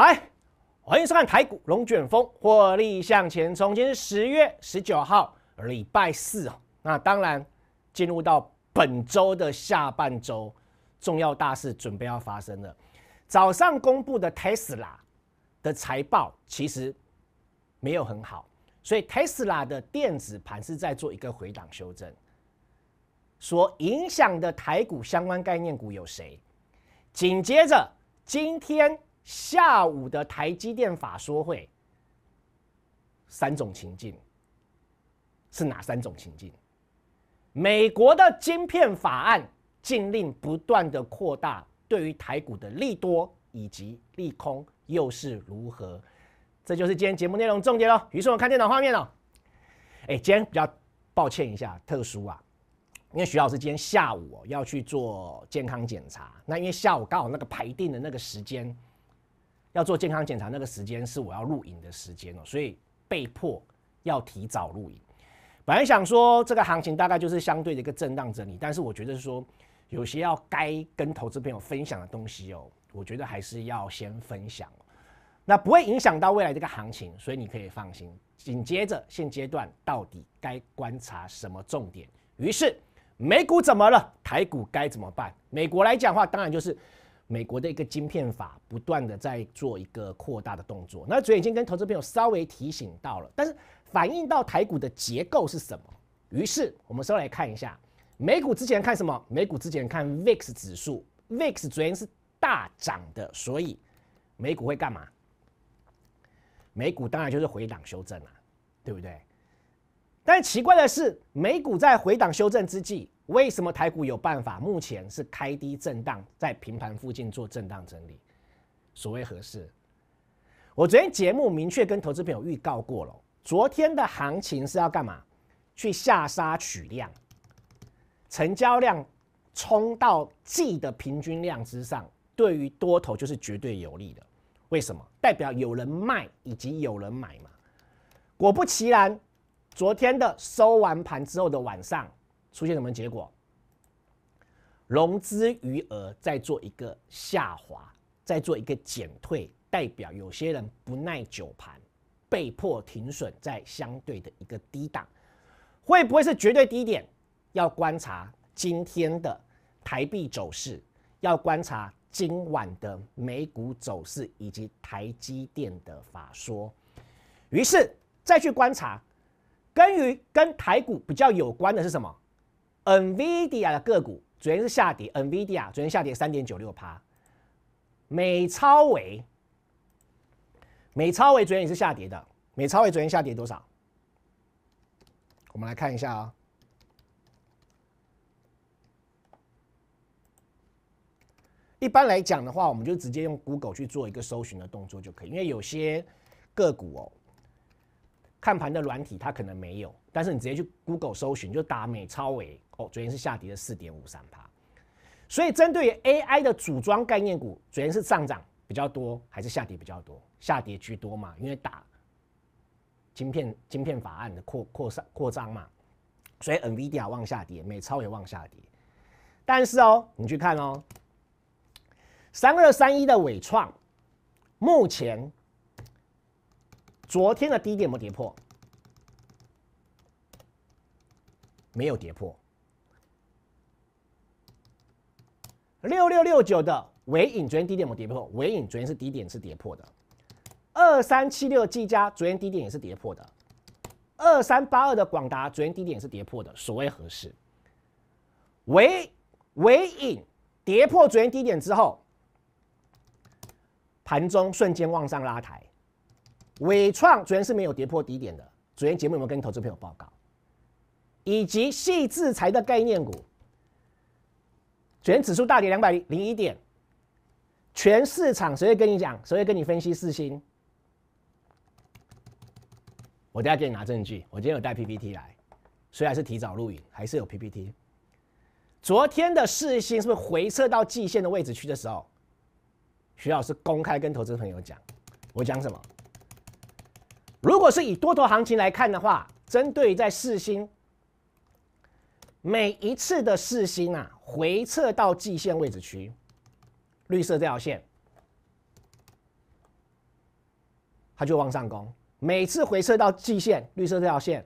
来，欢迎收看台股龙卷风获利向前冲。今天是10月19号，礼拜四哦。那当然，进入到本周的下半周，重要大事准备要发生了。早上公布的 Tesla 的财报其实没有很好，所以 Tesla 的电子盘是在做一个回档修正。 所影响的台股相关概念股有谁？紧接着今天下午的台积电法说会，三种情境是哪三种情境？美国的晶片法案禁令不断的扩大，对于台股的利多以及利空又是如何？这就是今天节目内容重点喽。于是我们看电脑画面哦。今天比较抱歉一下，特殊啊。 因为徐老师今天下午要去做健康检查，那因为下午刚好那个排定的那个时间，要做健康检查那个时间是我要录影的时间哦，所以被迫要提早录影。本来想说这个行情大概就是相对的一个震荡整理，但是我觉得说有些要该跟投资朋友分享的东西哦，我觉得还是要先分享，那不会影响到未来这个行情，所以你可以放心。紧接着现阶段到底该观察什么重点？于是。 美股怎么了？台股该怎么办？美国来讲的话，当然就是美国的一个晶片法不断的在做一个扩大的动作。那昨天已经跟投资朋友稍微提醒到了，但是反映到台股的结构是什么？于是我们稍微来看一下美股之前看什么？美股之前看 VIX 指数 ，VIX 昨天是大涨的，所以美股会干嘛？美股当然就是回档修正啦、对不对？ 但奇怪的是，美股在回档修正之际，为什么台股有办法？目前是开低震荡，在平盘附近做震荡整理，所谓何事？我昨天节目明确跟投资朋友预告过了，昨天的行情是要干嘛？去下杀取量，成交量冲到季的平均量之上，对于多头就是绝对有利的。为什么？代表有人卖以及有人买嘛。果不其然。 昨天的收完盘之后的晚上，出现什么结果？融资余额在做一个下滑，在做一个减退，代表有些人不耐久盘，被迫停损在相对的一个低档，会不会是绝对低点？要观察今天的台币走势，要观察今晚的美股走势以及台积电的法说，于是再去观察。 跟台股比较有关的是什么 ？NVIDIA 的个股昨天是下跌 ，NVIDIA 昨天下跌 3.96%。美超微昨天也是下跌的，美超微昨天下跌多少？我们来看一下啊、一般来讲的话，我们就直接用 Google 去做一个搜寻的动作就可以，因为有些个股哦。 看盘的软体它可能没有，但是你直接去 Google 搜寻，就打美超微哦，昨天是下跌的 4.53%。所以针对于 AI 的组装概念股，昨天是上涨比较多还是下跌比较多？下跌居多嘛，因为打晶片法案的扩张嘛，所以 NVIDIA 往下跌，美超也往下跌。但是哦，你去看哦， 3231的伟创，目前。 昨天的低点有没有跌破？没有跌破。6669的微影昨天低点有没有跌破？微影昨天是低点是跌破的。2376技嘉昨天低点也是跌破的。2382的广达昨天低点也是跌破的。所谓何事？微影跌破昨天低点之后，盘中瞬间往上拉抬。 伟创昨天是没有跌破低点的。昨天节目有没有跟投资朋友报告？以及细制裁的概念股，昨天指数大跌201点，全市场谁会跟你讲？谁会跟你分析四星？我等下给你拿证据，我今天有带 PPT 来，虽然是提早录影，还是有 PPT。昨天的四星是不是回撤到季线的位置区的时候，徐老师公开跟投资朋友讲，我讲什么？ 如果是以多头行情来看的话，针对在世芯，每一次的世芯啊回撤到季线位置区，绿色这条线，它就往上攻。每次回撤到季线，绿色这条线，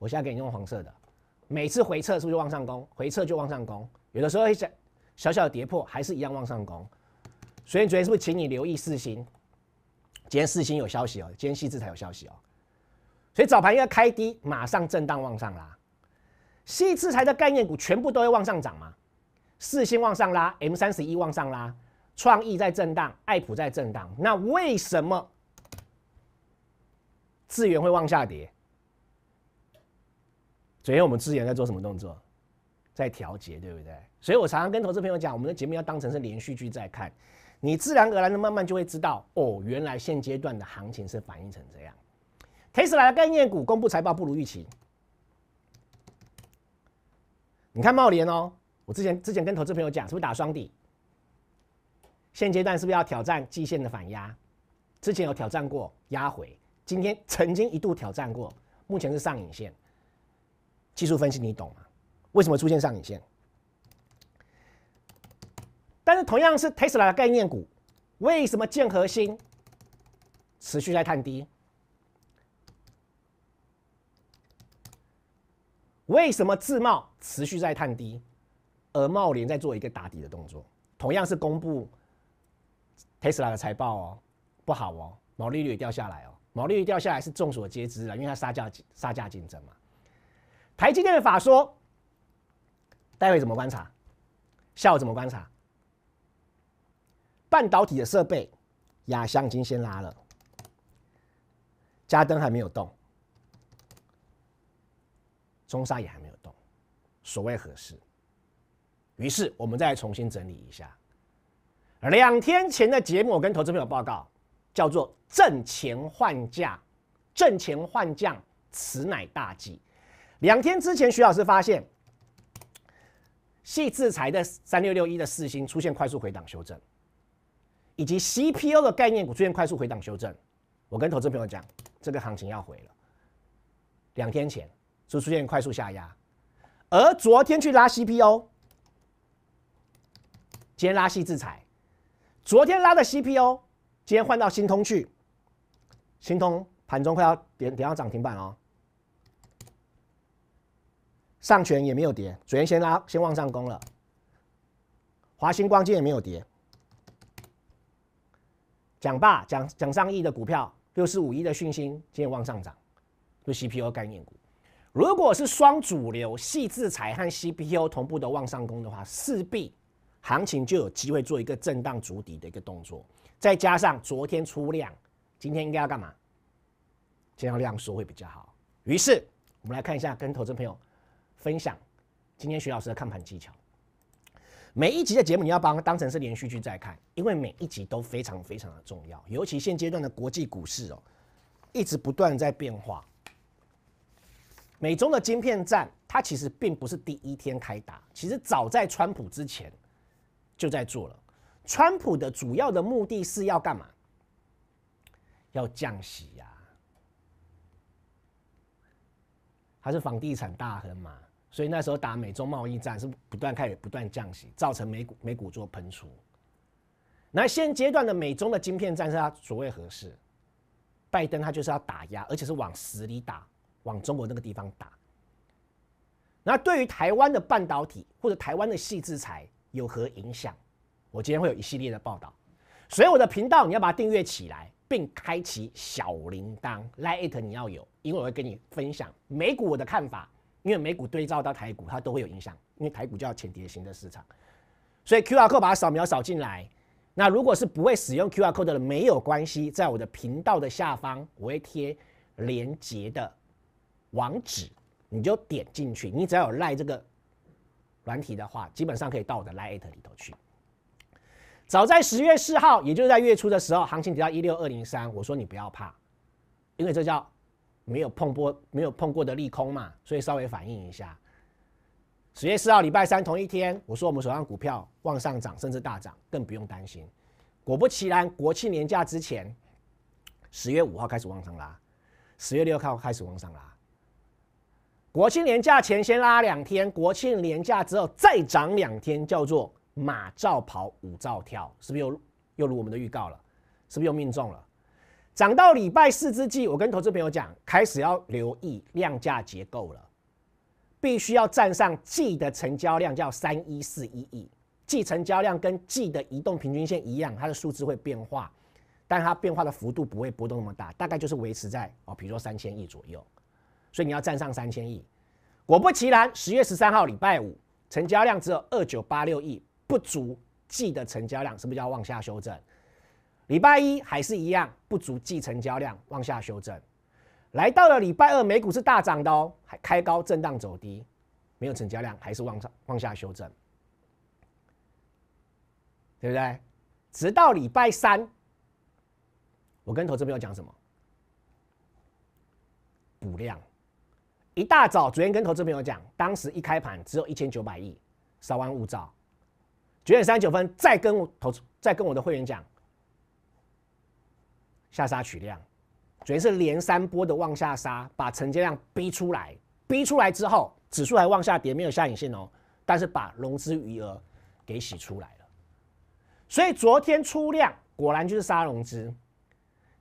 我现在给你用黄色的，每次回撤是不是就往上攻？回撤就往上攻，有的时候会小小的跌破，还是一样往上攻。所以昨天是不是请你留意四星？今天四星有消息哦，今天细致才有消息哦。所以早盘应该开低，马上震荡往上拉。细制裁的概念股全部都会往上涨吗？四星往上拉 ，M31往上拉，创意在震荡，爱普在震荡。那为什么智原会往下跌？昨天我们智原在做什么动作？在调节，对不对？所以我常常跟投资朋友讲，我们的节目要当成是连续剧在看，你自然而然的慢慢就会知道，哦，原来现阶段的行情是反映成这样。Tesla 的概念股公布财报不如预期。你看茂联哦，我之前跟投资朋友讲，是不是打双底？现阶段是不是要挑战季线的反压？之前有挑战过压回，今天曾经一度挑战过，目前是上影线。技术分析你懂吗？为什么出现上影线？但是同样是 Tesla 的概念股，为什么建和兴持续在探低？为什么智茂持续在探低，而茂联在做一个打底的动作？同样是公布 Tesla 的财报哦，不好哦，毛利率也掉下来哦，毛利率掉下来是众所皆知了，因为它杀价竞争嘛。台积电的法说，待会怎么观察？下午怎么观察？半导体的设备，亚翔已经先拉了，嘉登还没有动。中沙也还没有动，所谓何事？于是我们再重新整理一下。2天前的节目，我跟投资朋友报告，叫做“挣钱换价，挣钱换将，此乃大忌”。2天之前，徐老师发现，细制裁的3661的四星出现快速回档修正，以及 CPO 的概念股出现快速回档修正。我跟投资朋友讲，这个行情要回了。2天前。就出现快速下压，而昨天去拉 CPO， 今天拉细制裁，昨天拉的 CPO， 今天换到新通去，新通盘中快要点到涨停板哦。上权也没有跌，昨天先往上攻了，华星光今天也没有跌，讲上亿的股票6451的讯星今天往上涨，就 CPO 概念股。如果是双主流细制裁和 CPO 同步的往上攻的话，势必行情就有机会做一个震荡筑底的一个动作。再加上昨天出量，今天应该要干嘛？今天要量缩会比较好。于是我们来看一下，跟投资朋友分享今天徐老师的看盘技巧。每一集的节目你要把它当成是连续剧在看，因为每一集都非常非常的重要，尤其现阶段的国际股市哦，一直不断在变化。美中的晶片战，它其实并不是第一天开打，其实早在川普之前就在做了。川普的主要的目的是要干嘛？要降息呀、啊。他是房地产大亨嘛，所以那时候打美中贸易战是不断降息，造成美股做喷出。那现阶段的美中的晶片战是他所谓何事？拜登他就是要打压，而且是往死里打。往中国那个地方打，那对于台湾的半导体或者台湾的细制裁有何影响？我今天会有一系列的报道，所以我的频道你要把它订阅起来，并开启小铃铛 ，Like 你要有，因为我会跟你分享美股我的看法，因为美股对照到台股它都会有影响，因为台股叫前跌型的市场，所以 QR Code 把它扫描扫进来。那如果是不会使用 QR Code 的没有关系，在我的频道的下方我会贴连结的。网址你就点进去，你只要有 LINE 这个软体的话，基本上可以到我的 LINE@ 里头去。早在10月4号，也就是在月初的时候，行情跌到16203，我说你不要怕，因为这叫没有碰过的利空嘛，所以稍微反应一下。10月4号礼拜三同一天，我说我们手上股票往上涨甚至大涨，更不用担心。果不其然，国庆年假之前，10月5号开始往上拉，10月6号开始往上拉。国庆连假前先拉2天，国庆连假之后再涨2天，叫做马照跑，舞照跳，是不是又如我们的预告了？是不是又命中了？涨到礼拜四之际，我跟投资朋友讲，开始要留意量价结构了，必须要站上季的成交量，叫3141亿，季成交量跟季的移动平均线一样，它的数字会变化，但它变化的幅度不会波动那么大，大概就是维持在比如说3000亿左右，所以你要站上3000亿。果不其然，10月13号礼拜五，成交量只有2986亿，不足季的成交量，是不是要往下修正？礼拜一还是一样，不足季成交量，往下修正。来到了礼拜二，美股是大涨的哦，还开高震荡走低，没有成交量，还是往下修正，对不对？直到礼拜三，我跟投资朋友讲什么？补量。一大早，昨天跟投资朋友讲，当时一开盘只有1900亿，稍安勿躁。9点39分再跟我的会员讲。下杀取量，主要是连三波的往下杀，把成交量逼出来。逼出来之后，指数还往下跌，没有下影线哦，但是把融资余额给洗出来了。所以昨天出量果然就是杀融资，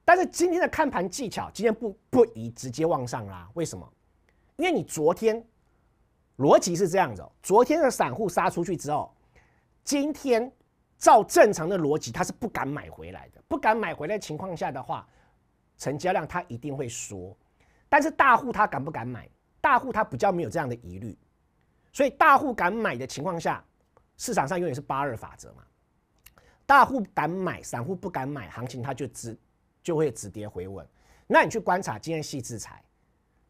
但是今天的看盘技巧，今天不宜直接往上拉，为什么？因为你昨天逻辑是这样子哦，昨天的散户杀出去之后，今天。照正常的逻辑，它是不敢买回来的。不敢买回来的情况下的话，成交量它一定会缩。但是大户它敢不敢买？大户它比较没有这样的疑虑，所以大户敢买的情况下，市场上永远是82法则嘛。大户敢买，散户不敢买，行情它就会止跌回稳。那你去观察今天细制裁、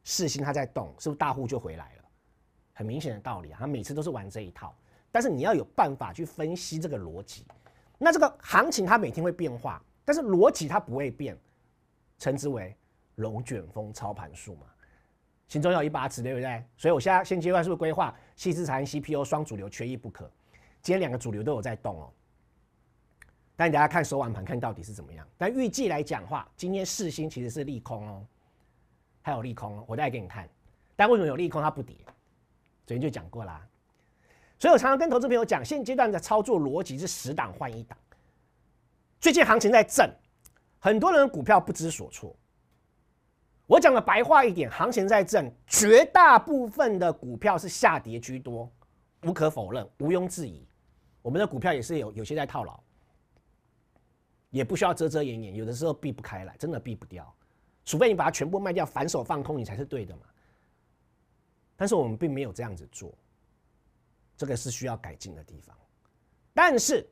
世芯它在动，是不是大户就回来了？很明显的道理啊，它每次都是玩这一套。但是你要有办法去分析这个逻辑，那这个行情它每天会变化，但是逻辑它不会变，称之为龙卷风操盘术嘛。心中要有一把尺，对不对？所以我现在现阶段是不是规划细制裁、CPO 双主流缺一不可？今天两个主流都有在动哦。但你等一下看手腕盘，看到底是怎么样。但预计来讲话，今天世芯其实是利空哦，它有利空哦，我再给你看。但为什么有利空它不跌？昨天就讲过啦。所以我常常跟投资朋友讲，现阶段的操作逻辑是10档换1档。最近行情在震，很多人的股票不知所措。我讲的白话一点，行情在震，绝大部分的股票是下跌居多，无可否认，毋庸置疑。我们的股票也是有些在套牢，也不需要遮遮掩掩，有的时候避不开来，真的避不掉，除非你把它全部卖掉，反手放空，你才是对的嘛。但是我们并没有这样子做。这个是需要改进的地方，但是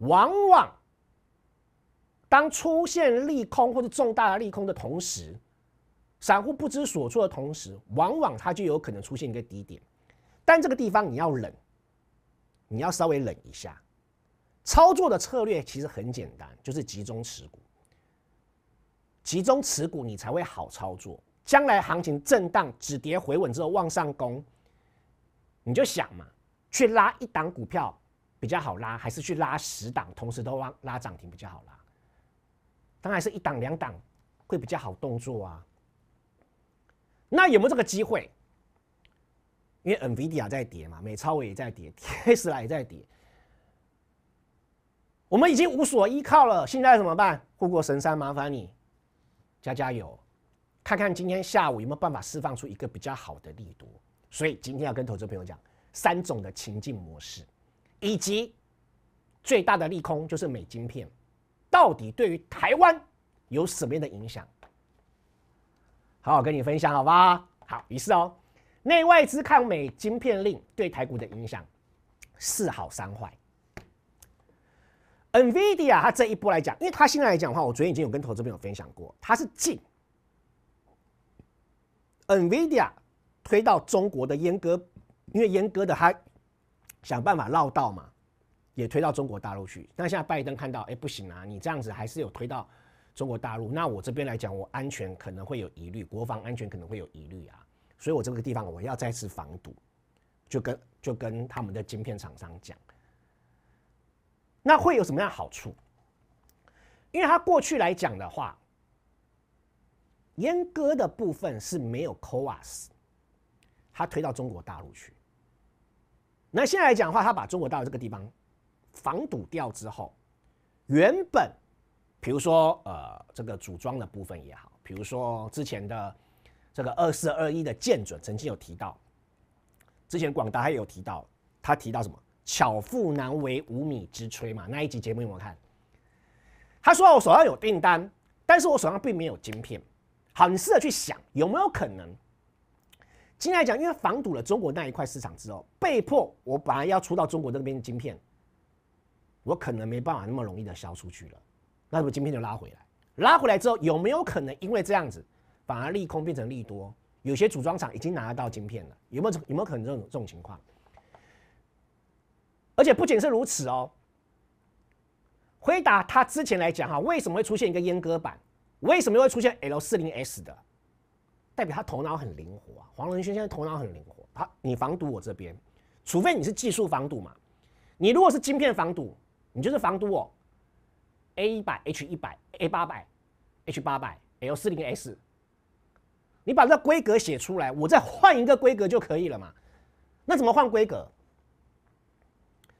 往往当出现利空或者重大的利空的同时，散户不知所措的同时，往往它就有可能出现一个低点，但这个地方你要忍，你要稍微忍一下。操作的策略其实很简单，就是集中持股，集中持股你才会好操作。将来行情震荡止跌回稳之后往上攻。你就想嘛，去拉一档股票比较好拉，还是去拉10档，同时都拉涨停比较好拉？当然是一档两档会比较好动作啊。那有没有这个机会？因为 NVIDIA 在跌嘛，美超微也在跌 ，Tesla 也在跌，我们已经无所依靠了，现在怎么办？护国神山，麻烦你加油，看看今天下午有没有办法释放出一个比较好的力度。所以今天要跟投资朋友讲3种的情境模式，以及最大的利空就是美晶片，到底对于台湾有什么样的影响？好好跟你分享，好吧？好，于是哦，内外资看美晶片令对台股的影响，4好3坏。NVIDIA 它这一波来讲，因为它现在来讲的话，我昨天已经有跟投资朋友分享过，它是进 NVIDIA。推到中国的阉割，因为阉割的他想办法绕道嘛，也推到中国大陆去。那现在拜登看到，不行啊，你这样子还是有推到中国大陆。那我这边来讲，我安全可能会有疑虑，国防安全可能会有疑虑啊。所以我这个地方我要再次防堵，就跟他们的晶片厂商讲。那会有什么样的好处？因为他过去来讲的话，阉割的部分是没有 COAS。他推到中国大陆去，那现在来讲的话，他把中国大陆这个地方防堵掉之后，原本比如说这个组装的部分也好，比如说之前的这个2421的建准曾经有提到，之前广达还有提到，他提到什么巧妇难为无米之炊嘛，那一集节目有没有看？他说我手上有订单，但是我手上并没有晶片。好，你试着去想有没有可能，今天来讲，因为防堵了中国那一块市场之后，被迫我本来要出到中国那边的晶片，我可能没办法那么容易的销出去了，那我晶片就拉回来，拉回来之后有没有可能因为这样子，反而利空变成利多？有些组装厂已经拿得到晶片了，有没有可能这种情况？而且不仅是如此哦。回答他之前来讲哈，为什么会出现一个阉割版？为什么会出现 L40S 的？代表他头脑很灵活啊！黄仁勋现在头脑很灵活，你防堵我这边，除非你是技术防堵嘛。你如果是晶片防堵，你就是防堵我 A100、H100、A800、H800、L40S。你把这规格写出来，我再换一个规格就可以了嘛。那怎么换规格？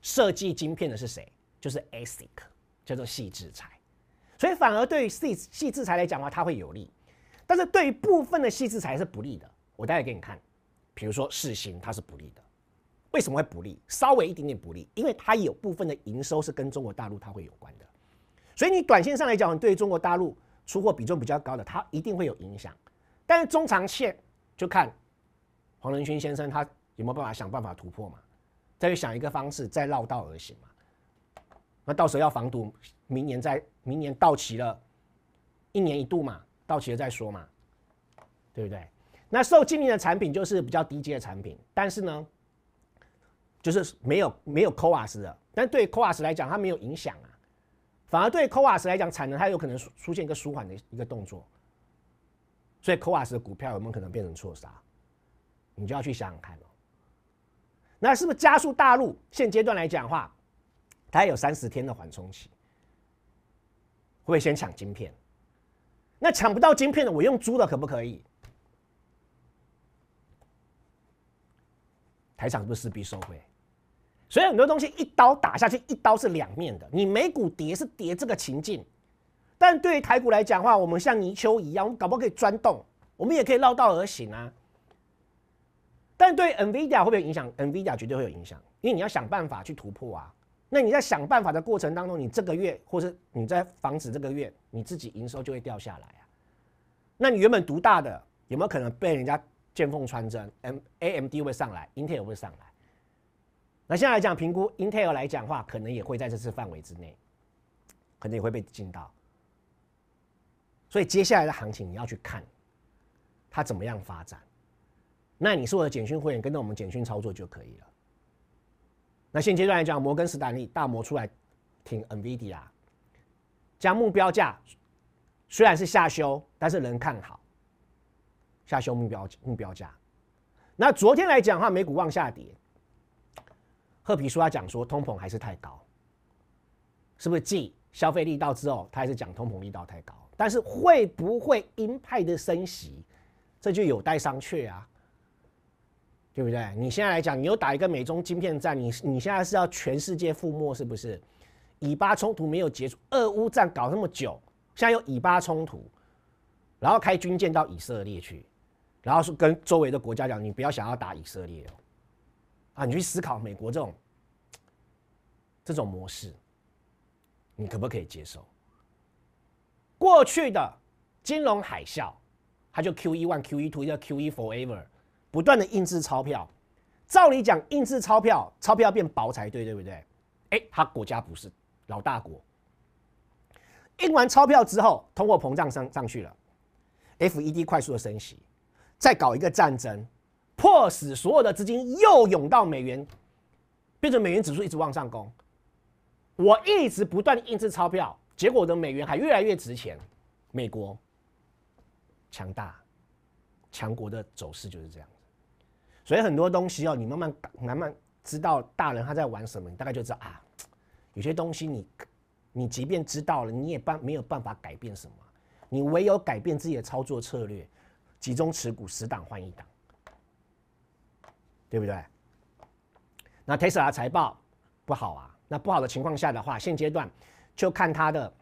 设计晶片的是谁？就是 ASIC。叫做细制裁，所以反而对于细制裁来讲的话，它会有利，但是对于部分的细制裁是不利的。我待会给你看，比如说世芯，它是不利的。为什么会不利？稍微一点点不利，因为它有部分的营收是跟中国大陆它会有关的，所以你短线上来讲，你对中国大陆出货比重比较高的，它一定会有影响。但是中长线就看黄仁勋先生他有没有办法想办法突破嘛，再去想一个方式，再绕道而行嘛。那到时候要防堵，明年到期了，一年一度嘛，到期了再说嘛，对不对？那受禁令的产品就是比较低阶的产品，但是呢，就是没有 COAS 的，但对 COAS 来讲它没有影响啊，反而对 COAS 来讲产能它有可能出现一个舒缓的一个动作，所以 COAS 的股票有没有可能变成错杀？你就要去想想看哦。那是不是加速大陆现阶段来讲的话？它有30天的缓冲期，会不会先抢晶片？那抢不到晶片的，我用租的可不可以？台厂是不是势必收回？所以很多东西一刀打下去，一刀是两面的。你美股跌是跌这个情境，但对于台股来讲的话，我们像泥鳅一样，我们搞不好可以钻洞，我们也可以绕道而行啊。但对 NVIDIA 会不会有影响 ？NVIDIA 绝对会有影响，因为你要想办法去突破啊。那你在想办法的过程当中，你这个月或是你在防止这个月你自己营收就会掉下来啊。那你原本独大的有没有可能被人家见缝穿针 ？AMD 会上来 ，Intel 会上来。那现在来讲评估 Intel 来讲的话，可能也会在这次范围之内，可能也会被进到。所以接下来的行情你要去看它怎么样发展。那你是我的简讯会员，跟着我们简讯操作就可以了。那现阶段来讲，摩根士丹利大摩出来挺 NVIDIA， 将目标价虽然是下修，但是仍看好下修目标价。那昨天来讲的话，美股往下跌，褐皮书他讲说通膨还是太高，是不是继消费力道之后，他还是讲通膨力道太高？但是会不会鹰派的升息，这就有待商榷啊。对不对？你现在来讲，你又打一个美中晶片战，你现在是要全世界覆没是不是？以巴冲突没有结束，俄乌战搞那么久，现在有以巴冲突，然后开军舰到以色列去，然后跟周围的国家讲，你不要想要打以色列哦，啊，你去思考美国这种模式，你可不可以接受？过去的金融海啸，它就 QE1、QE2 叫 QE Forever。不断的印制钞票，照理讲印制钞票，钞票变薄才对，对不对？他国家不是老大国，印完钞票之后，通货膨胀上去了 ，FED 快速的升息，再搞一个战争，迫使所有的资金又涌到美元，变成美元指数一直往上攻。我一直不断的印制钞票，结果我的美元还越来越值钱。美国强大，强国的走势就是这样。所以很多东西哦，你慢慢知道大人他在玩什么，你大概就知道啊。有些东西你即便知道了，你也没有办法改变什么，你唯有改变自己的操作策略，集中持股，10档换1档，对不对？那 Tesla 财报不好啊，那不好的情况下的话，现阶段就看它的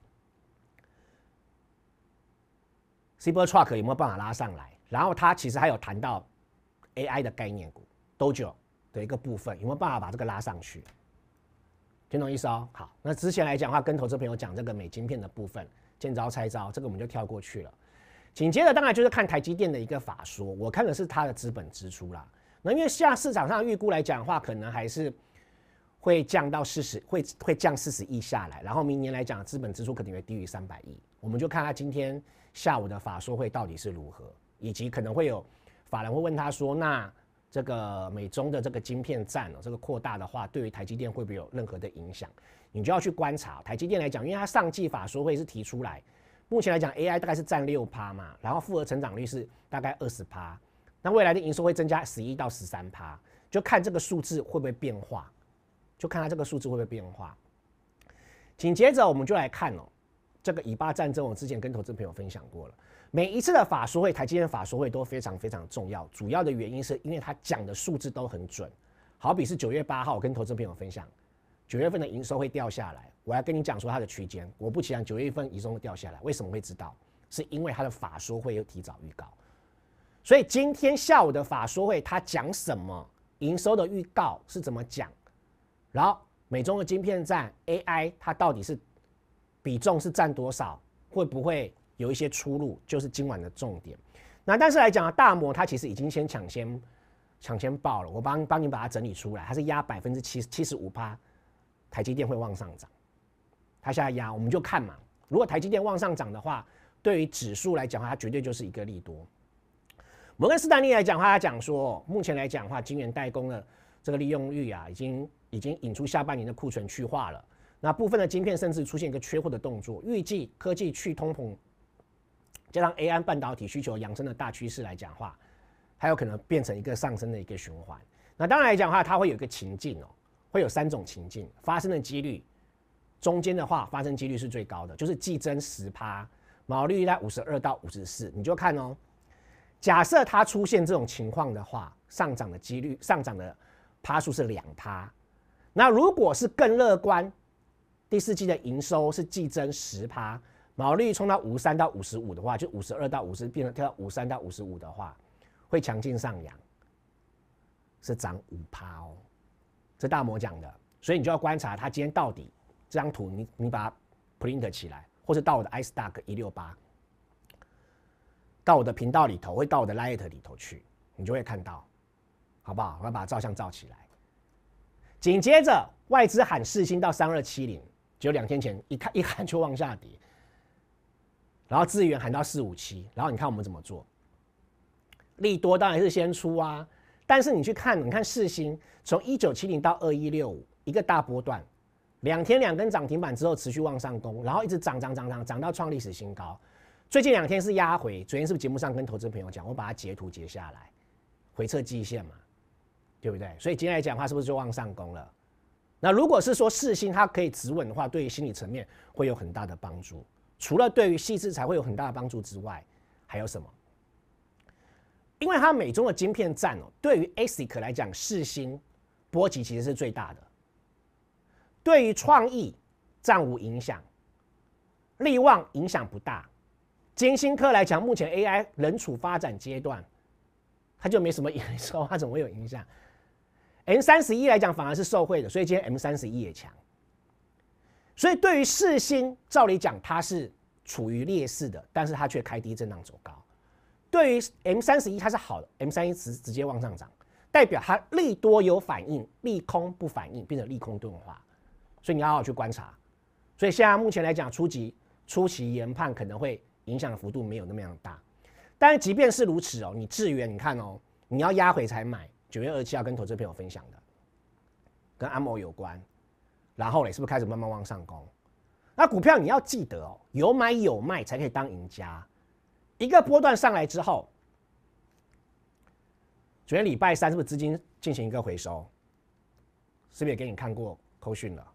Cybertruck 有没有办法拉上来？然后他其实还有谈到 AI 的概念股 Dojo 的一个部分，有没有办法把这个拉上去？听懂意思哦？好，那之前来讲的话，跟投资朋友讲这个美晶片的部分，见招拆招，这个我们就跳过去了。紧接着当然就是看台积电的一个法说，我看的是它的资本支出啦。那因为现在市场上预估来讲的话，可能还是会降到40，会降40亿下来，然后明年来讲资本支出可能会低于300亿。我们就看他今天下午的法说会到底是如何，以及可能会有法人会问他说，那这个美中的这个晶片战哦，这个扩大的话，对于台积电会不会有任何的影响？你就要去观察台积电来讲，因为它上季法说会是提出来，目前来讲 AI 大概是占6%嘛，然后复合成长率是大概20%，那未来的营收会增加11到13%，就看这个数字会不会变化，就看它这个数字会不会变化。紧接着我们就来看哦，这个以巴战争，我之前跟投资朋友分享过了。每一次的法说会，台积电法说会都非常非常重要，主要的原因是因为他讲的数字都很准。好比是9月8号，我跟投资朋友分享，9月份的营收会掉下来，我要跟你讲说它的区间。果不其然，9月份营收会掉下来，为什么会知道？是因为它的法说会有提早预告。所以今天下午的法说会，他讲什么？营收的预告是怎么讲？然后美中的晶片战 AI， 它到底是比重是占多少？会不会有一些出入，就是今晚的重点。那但是来讲啊，大摩它其实已经先抢先报了，我帮你把它整理出来，它是压75%，台积电会往上涨，它现在压，我们就看嘛。如果台积电往上涨的话，对于指数来讲的话，它绝对就是一个利多。摩根士丹利来讲的话，他讲说，目前来讲的话，晶圆代工的这个利用率啊，已经引出下半年的库存去化了。那部分的晶片甚至出现一个缺货的动作，预计科技去通膨，加上 AI 半导体需求扬升的大趋势来讲话，它有可能变成一个上升的一个循环。那当然来讲话，它会有一个情境哦，会有3种情境发生的几率，中间的话发生几率是最高的，就是季增10%，毛利率在52到54%，你就看哦。假设它出现这种情况的话，上涨的趴数是2%。那如果是更乐观，第四季的营收是季增10%。毛利率冲到53到55的话，就52到50变成跳到53到55的话，会强劲上扬，是涨5%哦，这大摩讲的，所以你就要观察它今天到底这张图你把它 print 起来，或是到我的 iStock 168，到我的频道里头，会到我的 Lite 里头去，你就会看到，好不好？我要把照相照起来。紧接着外资喊世芯到3270，只有2天前一看就往下跌。然后资源喊到457，然后你看我们怎么做？利多当然是先出啊，但是你去看，你看世芯从1970到2165一个大波段，2天2根涨停板之后持续往上攻，然后一直涨到创历史新高。最近2天是压回，昨天是不是节目上跟投资朋友讲，我把它截图截下来，回测季线嘛，对不对？所以今天来讲的话，是不是就往上攻了？那如果是说世芯它可以止稳的话，对于心理层面会有很大的帮助。除了对于细制裁会有很大的帮助之外，还有什么？因为它美中的晶片战哦，对于 ASIC 来讲，世芯波及其实是最大的。对于创意暂无影响，力旺影响不大。金星科来讲，目前 AI 仍处发展阶段，它就没什么营收，它怎么会有影响 ？M31 来讲反而是受惠的，所以今天 M31 也强。所以对于世芯，照理讲它是处于劣势的，但是它却开低震荡走高。对于 M31 它是好的 ，M31 直接往上涨，代表它利多有反应，利空不反应，变成利空钝化。所以你要好好去观察。所以现在目前来讲，初期研判可能会影响的幅度没有那么样大。但是即便是如此哦，你智原你看哦，你要压回才买。9月27号跟投资朋友分享的，跟安某有关。然后嘞，是不是开始慢慢往上攻？那股票你要记得哦，有买有卖才可以当赢家。一个波段上来之后，昨天礼拜3是不是资金进行一个回收？是不是也给你看过扣讯了？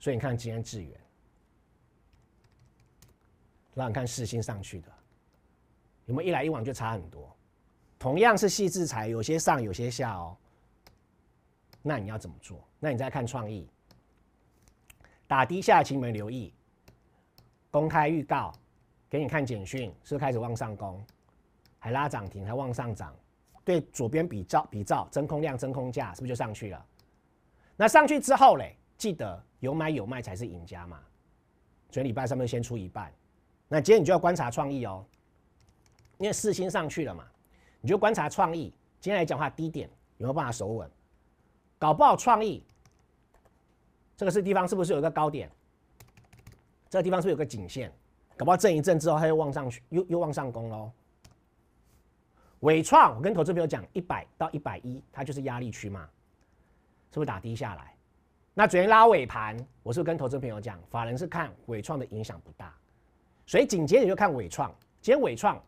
所以你看今天智原，让你看世芯上去的，有没有一来一往就差很多？同样是细制裁，有些上有些下哦。那你要怎么做？那你再看创意，打低下，请你们留意公开预告，给你看简讯，是开始往上攻，还拉涨停，还往上涨。对左边比照真空量、真空价，是不是就上去了？那上去之后嘞，记得有买有卖才是赢家嘛。所以礼拜上面先出一半，那今天你就要观察创意哦，因为四星上去了嘛，你就观察创意。今天来讲的话，低点有没有办法守稳？搞不好创意这个是地方是不是有一个高点？这个地方是不是有个颈线？ 搞不好震一震之后，它又往上去，又往上攻喽。伟创，我跟投资朋友讲，100到110，它就是压力区嘛，是不是打低下来？那昨天拉尾盘，我是不是跟投资朋友讲，法人是看伟创的影响不大，所以紧接着就看伟创。今天伟创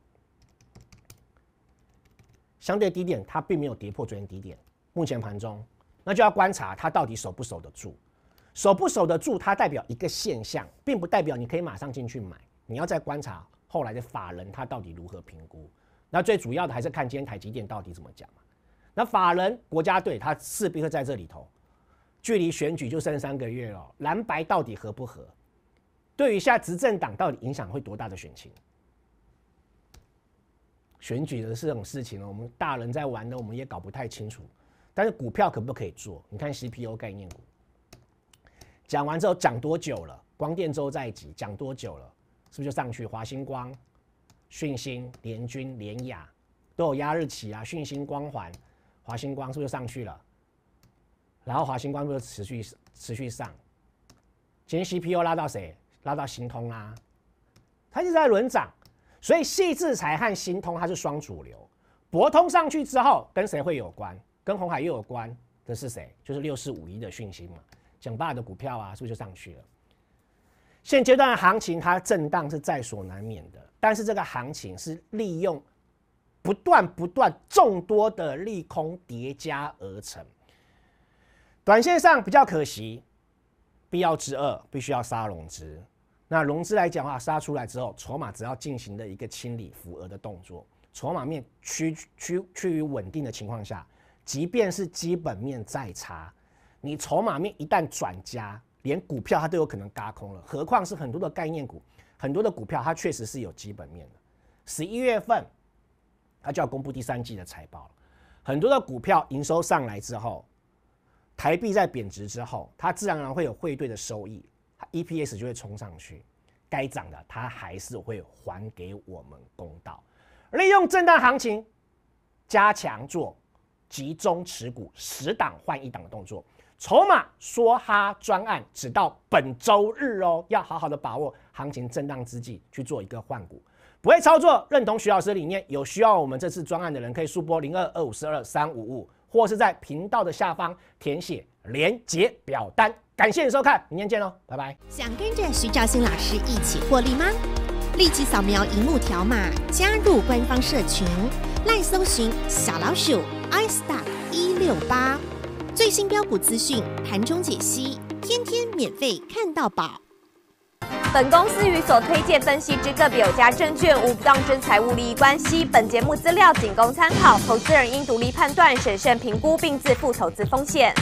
相对低点，它并没有跌破昨天低点，目前盘中，那就要观察它到底守不守得住，守不守得住，它代表一个现象，并不代表你可以马上进去买。 你要再观察后来的法人他到底如何评估，那最主要的还是看今天台积电到底怎么讲嘛。那法人国家队他势必会在这里头，距离选举就剩3个月了，蓝白到底合不合？对于下执政党到底影响会多大的选情？选举的这种事情呢，我们大人在玩的，我们也搞不太清楚。但是股票可不可以做？你看 CPO 概念股，讲完之后讲多久了？光电周在即，讲多久了？ 是不是就上去？华星光、讯星、联钧、联雅都有压日期啊。讯星、光环、华星光是不是就上去了？然后华星光是不是持续上？今天 CPO 拉到谁？拉到新通啦、啊，它一直在轮涨。所以细制裁和新通它是双主流。博通上去之后跟谁会有关？跟鸿海又有关的是谁？就是6451的讯星嘛，讲爸的股票啊，是不是就上去了？ 现阶段的行情，它震荡是在所难免的。但是这个行情是利用不断众多的利空叠加而成。短线上比较可惜，必要之二必须要杀融资。那融资来讲的话，杀出来之后，筹码只要进行的一个清理浮额的动作，筹码面趋于稳定的情况下，即便是基本面再差，你筹码面一旦转加。 连股票它都有可能嘎空了，何况是很多的概念股，很多的股票它确实是有基本面的。11月份，它就要公布第3季的财报了，很多的股票营收上来之后，台币在贬值之后，它自然而然会有汇兑的收益，它 EPS 就会冲上去，该涨的它还是会还给我们公道。利用震荡行情，加强做集中持股，10档换1档的动作。 筹码梭哈专案，直到本周日哦，要好好的把握行情震荡之际去做一个换股。不会操作，认同徐老师的理念，有需要我们这次专案的人可以速拨0225423555，或是在频道的下方填写连结表单。感谢你收看，明天见喽，拜拜。想跟着徐兆兴老师一起获利吗？立即扫描荧幕条码加入官方社群，赖搜寻小老鼠 iStar168。 最新标股资讯、盘中解析，天天免费看到饱。本公司与所推荐分析之个别有价证券无不当之财务利益关系。本节目资料仅供参考，投资人应独立判断、审慎评估，并自负投资风险。